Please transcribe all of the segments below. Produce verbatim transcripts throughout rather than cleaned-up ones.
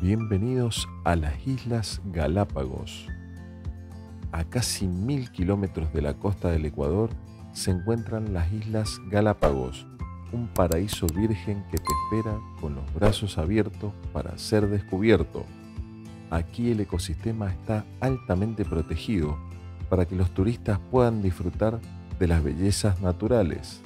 Bienvenidos a las Islas Galápagos. A casi mil kilómetros de la costa del Ecuador se encuentran las Islas Galápagos, un paraíso virgen que te espera con los brazos abiertos para ser descubierto. Aquí el ecosistema está altamente protegido para que los turistas puedan disfrutar de las bellezas naturales.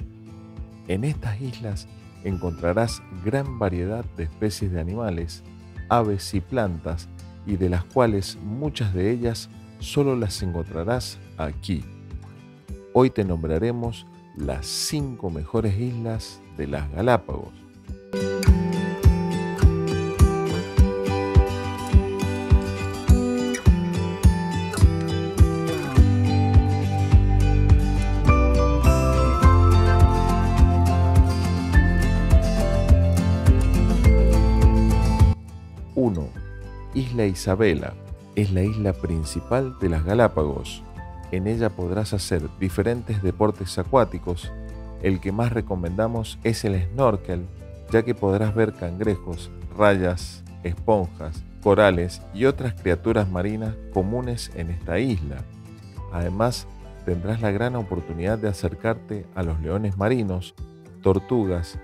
En estas islas encontrarás gran variedad de especies de animales, aves y plantas, y de las cuales muchas de ellas solo las encontrarás aquí. Hoy te nombraremos las cinco mejores islas de las Galápagos. uno. Isla Isabela. Es la isla principal de las Galápagos. En ella podrás hacer diferentes deportes acuáticos. El que más recomendamos es el snorkel, ya que podrás ver cangrejos, rayas, esponjas, corales y otras criaturas marinas comunes en esta isla. Además, tendrás la gran oportunidad de acercarte a los leones marinos, tortugas,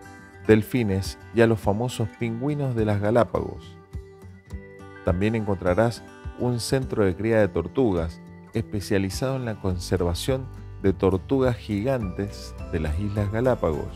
delfines y a los famosos pingüinos de las Galápagos. También encontrarás un centro de cría de tortugas, especializado en la conservación de tortugas gigantes de las Islas Galápagos.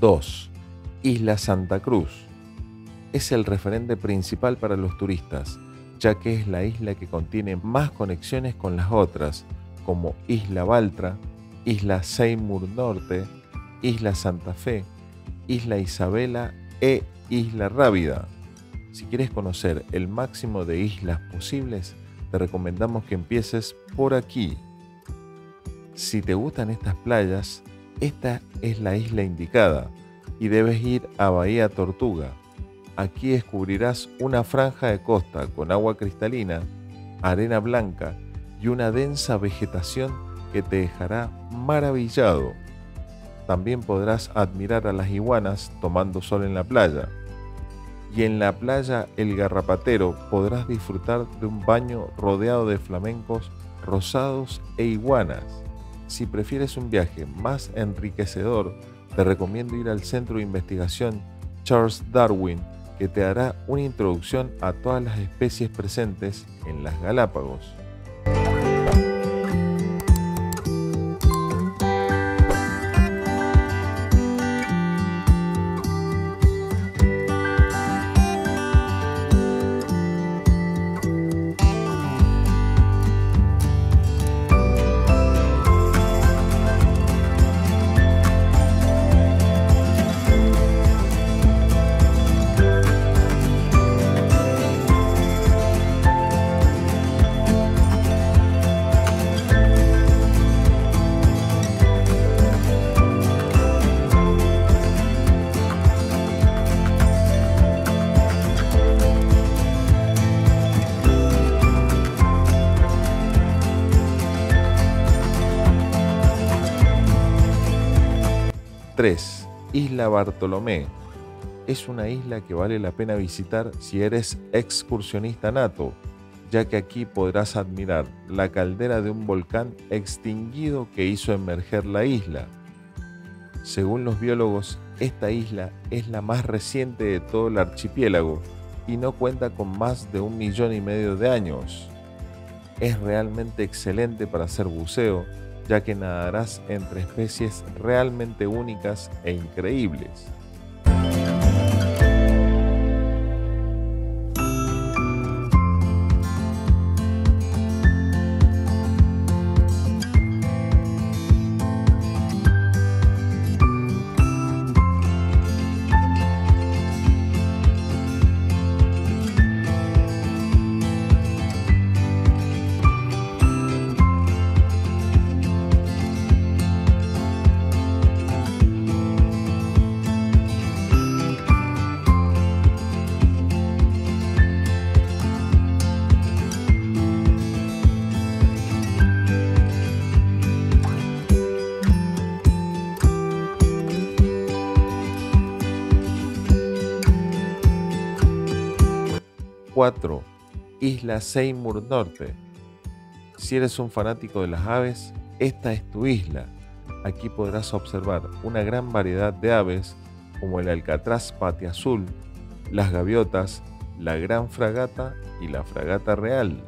dos. Isla Santa Cruz. Es el referente principal para los turistas, ya que es la isla que contiene más conexiones con las otras, como Isla Baltra, Isla Seymour Norte, Isla Santa Fe, Isla Isabela e Isla Rávida. Si quieres conocer el máximo de islas posibles, te recomendamos que empieces por aquí. Si te gustan estas playas, esta es la isla indicada y debes ir a Bahía Tortuga. Aquí descubrirás una franja de costa con agua cristalina, arena blanca y una densa vegetación que te dejará maravillado. También podrás admirar a las iguanas tomando sol en la playa. Y en la playa El Garrapatero podrás disfrutar de un baño rodeado de flamencos rosados e iguanas. Si prefieres un viaje más enriquecedor, te recomiendo ir al Centro de Investigación Charles Darwin, que te hará una introducción a todas las especies presentes en las Galápagos. tres. Isla Bartolomé. Es una isla que vale la pena visitar si eres excursionista nato, ya que aquí podrás admirar la caldera de un volcán extinguido que hizo emerger la isla. Según los biólogos, esta isla es la más reciente de todo el archipiélago y no cuenta con más de un millón y medio de años. Es realmente excelente para hacer buceo, ya que nadarás entre especies realmente únicas e increíbles. cuatro. Isla Seymour Norte. Si eres un fanático de las aves, esta es tu isla. Aquí podrás observar una gran variedad de aves como el Alcatraz Patiazul, las gaviotas, la Gran Fragata y la Fragata Real.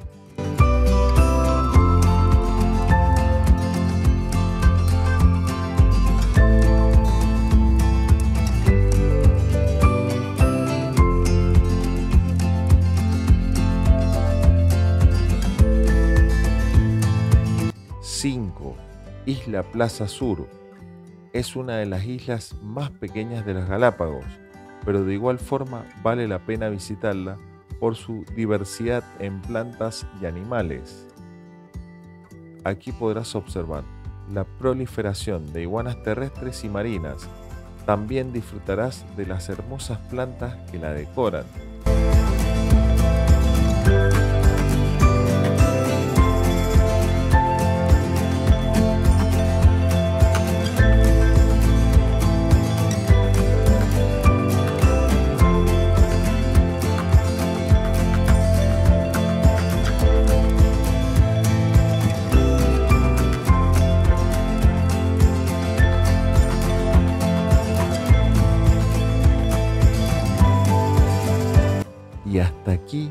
cinco. Isla Plaza Sur. Es una de las islas más pequeñas de las Galápagos, pero de igual forma vale la pena visitarla por su diversidad en plantas y animales. Aquí podrás observar la proliferación de iguanas terrestres y marinas. También disfrutarás de las hermosas plantas que la decoran. Y hasta aquí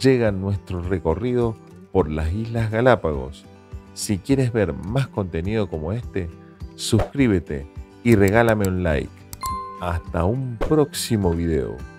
llega nuestro recorrido por las Islas Galápagos. Si quieres ver más contenido como este, suscríbete y regálame un like. Hasta un próximo video.